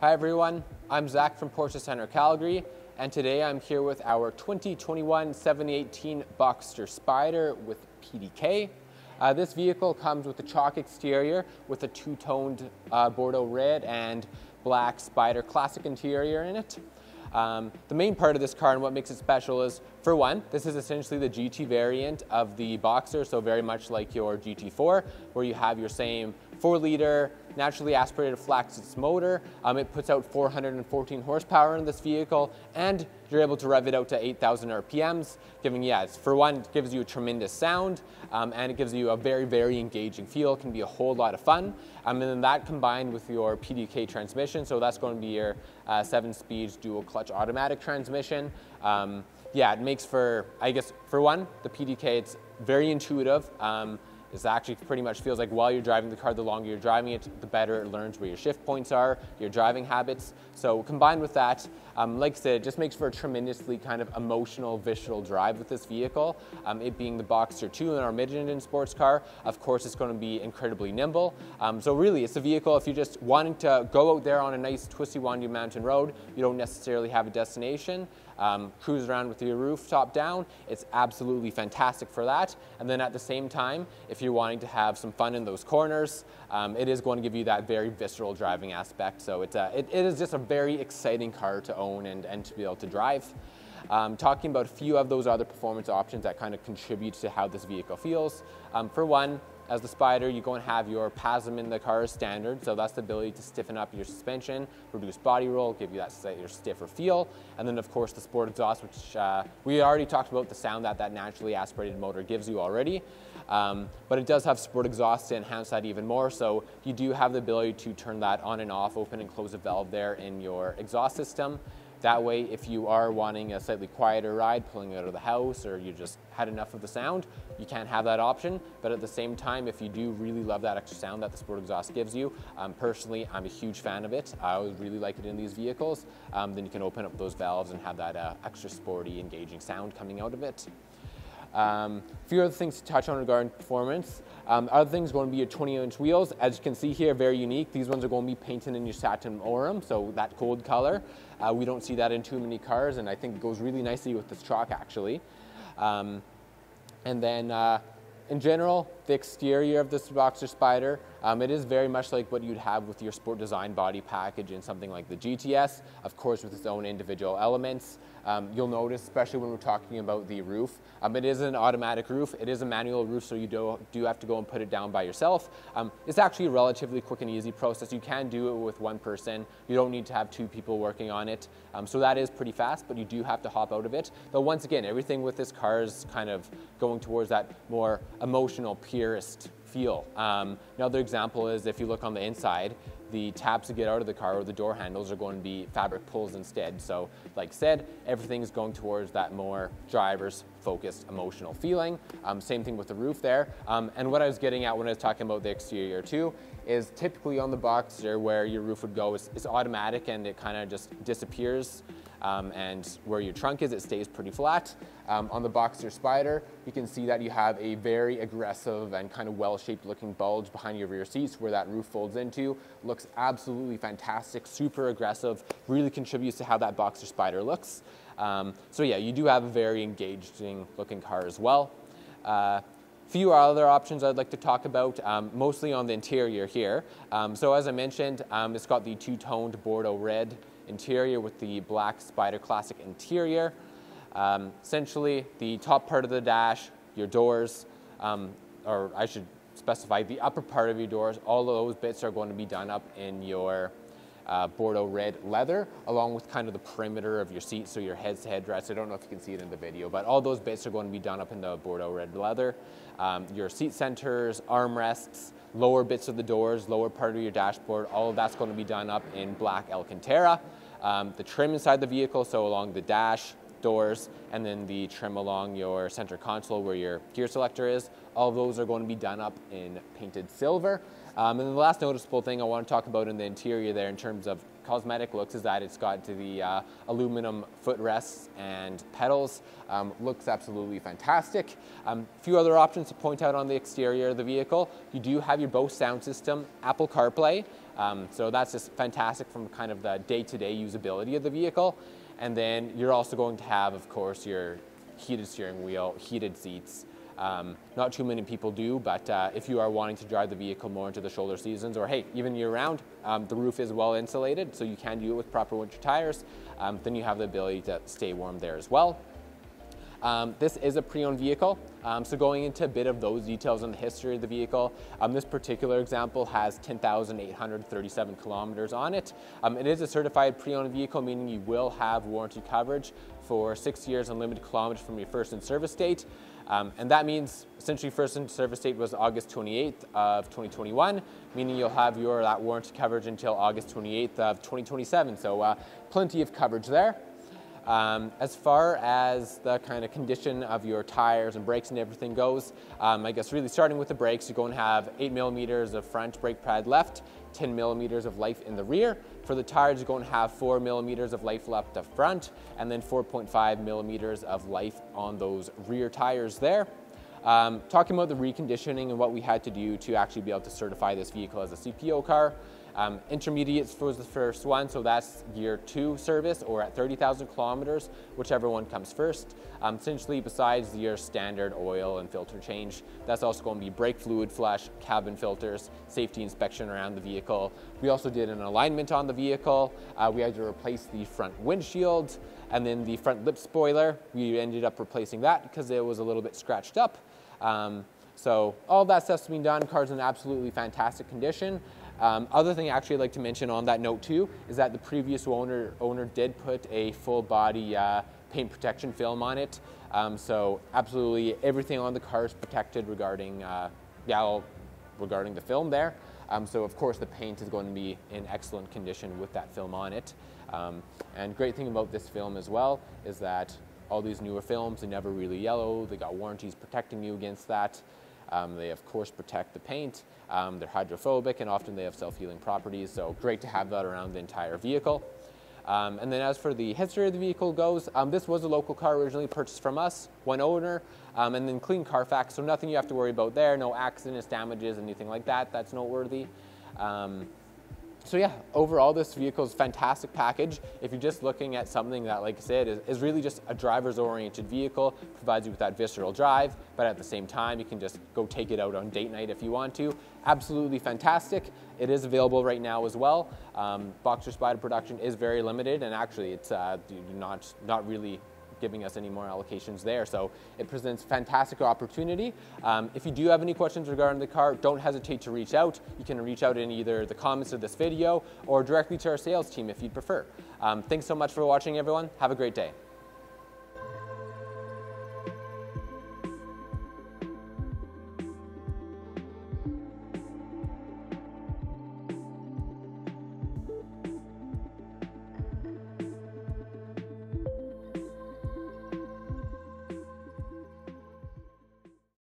Hi everyone, I'm Zach from Porsche Centre Calgary, and today I'm here with our 2021 718 Boxster Spyder with PDK. This vehicle comes with a chalk exterior with a two-toned Bordeaux red and black Spyder classic interior in it. The main part of this car and what makes it special is, for one, this is essentially the GT variant of the Boxster, so very much like your GT4, where you have your same 4-liter naturally aspirated flaxseed motor. It puts out 414 horsepower in this vehicle, and you're able to rev it out to 8,000 RPMs, giving, for one, it gives you a tremendous sound, and it gives you a very, very engaging feel. It can be a whole lot of fun. And then that combined with your PDK transmission, so that's going to be your 7-speed dual clutch automatic transmission. It makes for, for one, the PDK, it's very intuitive. It actually pretty much feels like while you're driving the car, the longer you're driving it, the better it learns where your shift points are, your driving habits. So combined with that, like I said, it just makes for a tremendously kind of emotional, visceral drive with this vehicle. It being the Boxster 2 and our mid-engine sports car, of course, it's going to be incredibly nimble. So really, it's a vehicle if you're just wanting to go out there on a nice twisty, windy mountain road, you don't necessarily have a destination. Cruise around with your rooftop down, it's absolutely fantastic for that. And then at the same time, if you're wanting to have some fun in those corners, it is going to give you that very visceral driving aspect. So it is just a very exciting car to own and to be able to drive. Talking about a few of those other performance options that kind of contribute to how this vehicle feels. For one, as the Spyder, you go and have your PASM in the car as standard, so that's the ability to stiffen up your suspension, reduce body roll, give you that stiffer feel, and then of course the Sport Exhaust, which we already talked about the sound that naturally aspirated motor gives you already, but it does have Sport Exhaust to enhance that even more, so you do have the ability to turn that on and off, open and close a valve there in your exhaust system. That way, if you are wanting a slightly quieter ride, pulling out of the house, or you just had enough of the sound, you can't have that option. But at the same time, if you do really love that extra sound that the Sport Exhaust gives you, personally, I'm a huge fan of it. I always really like it in these vehicles. Then you can open up those valves and have that extra sporty, engaging sound coming out of it. A few other things to touch on regarding performance. Other things are going to be your 20-inch wheels. As you can see here, very unique. These ones are going to be painted in your satin aurum, so that gold color. We don't see that in too many cars, and I think it goes really nicely with this chalk, actually. And then, in general, the exterior of this Boxster Spyder, it is very much like what you'd have with your Sport Design body package in something like the GTS, of course with its own individual elements. You'll notice, especially when we're talking about the roof, it is an automatic roof, it is a manual roof, so you do have to go and put it down by yourself. It's actually a relatively quick and easy process. You can do it with one person, you don't need to have two people working on it, so that is pretty fast, but you do have to hop out of it. Though once again, everything with this car is kind of going towards that more emotional, purist feel. Another example is if you look on the inside, the tabs to get out of the car or the door handles are going to be fabric pulls instead. So like I said, everything is going towards that more driver's focused emotional feeling. Same thing with the roof there. And what I was getting at when I was talking about the exterior too, is typically on the Boxster where your roof would go is automatic and it kind of just disappears. And where your trunk is, it stays pretty flat. On the Boxster Spyder, you can see that you have a very aggressive and kind of well-shaped looking bulge behind your rear seats where that roof folds into. Looks absolutely fantastic, super aggressive, really contributes to how that Boxster Spyder looks. So yeah, you do have a very engaging looking car as well. Few other options I'd like to talk about, mostly on the interior here. So as I mentioned, it's got the two-toned Bordeaux red interior with the black Spyder classic interior. Essentially, the top part of the dash, your doors, or I should specify the upper part of your doors, all of those bits are going to be done up in your Bordeaux red leather, along with kind of the perimeter of your seat, so your head's headrest. I don't know if you can see it in the video, but all those bits are going to be done up in the Bordeaux red leather. Your seat centers, armrests, lower bits of the doors, lower part of your dashboard, all of that's going to be done up in black Alcantara. The trim inside the vehicle, so along the dash, doors, and then the trim along your center console where your gear selector is, all of those are going to be done up in painted silver. And the last noticeable thing I want to talk about in the interior there in terms of cosmetic looks is that it's got to the aluminum footrests and pedals. Looks absolutely fantastic. A few other options to point out on the exterior of the vehicle. You do have your Bose sound system, Apple CarPlay. So that's just fantastic from kind of the day-to-day usability of the vehicle. And then you're also going to have, of course, your heated steering wheel, heated seats. Not too many people do, but if you are wanting to drive the vehicle more into the shoulder seasons, or hey, even year-round, the roof is well insulated, so you can do it with proper winter tires. Then you have the ability to stay warm there as well. This is a pre-owned vehicle, so going into a bit of those details on the history of the vehicle, this particular example has 10,837 kilometers on it. It is a certified pre-owned vehicle, meaning you will have warranty coverage for 6 years unlimited kilometers from your first in service date. And that means essentially first in service date was August 28th of 2021, meaning you'll have that warranty coverage until August 28th of 2027. So plenty of coverage there. As far as the kind of condition of your tires and brakes and everything goes, I guess really starting with the brakes, you're going to have 8 millimeters of front brake pad left, 10 millimeters of life in the rear. For the tires, you're going to have 4 millimeters of life left up front, and then 4.5 millimeters of life on those rear tires there. Talking about the reconditioning and what we had to do to actually be able to certify this vehicle as a CPO car. Intermediates was the first one, so that's year 2 service or at 30,000 kilometers, whichever one comes first. Essentially, besides your standard oil and filter change, that's also going to be brake fluid flush, cabin filters, safety inspection around the vehicle. We also did an alignment on the vehicle. We had to replace the front windshield and then the front lip spoiler. We ended up replacing that because it was a little bit scratched up. So all that stuff's been done. Car's in absolutely fantastic condition. Other thing actually I'd like to mention on that note too is that the previous owner did put a full body paint protection film on it. So absolutely everything on the car is protected regarding the film there. So of course the paint is going to be in excellent condition with that film on it. And great thing about this film as well is that all these newer films, they never really yellow. They got warranties protecting you against that. They of course protect the paint. They're hydrophobic and often they have self-healing properties, so great to have that around the entire vehicle. And then as for the history of the vehicle goes, this was a local car originally purchased from us, one owner, and then clean Carfax, so nothing you have to worry about there, no accidents, damages, anything like that, that's noteworthy. So yeah, overall this vehicle's fantastic package. If you're just looking at something that, like I said, is really just a driver's oriented vehicle, provides you with that visceral drive, but at the same time, you can just go take it out on date night if you want to. Absolutely fantastic. It is available right now as well. Boxster Spyder production is very limited, and actually it's not really giving us any more allocations there. So it presents fantastic opportunity. If you do have any questions regarding the car, don't hesitate to reach out. You can reach out in either the comments of this video or directly to our sales team if you'd prefer. Thanks so much for watching, everyone. Have a great day.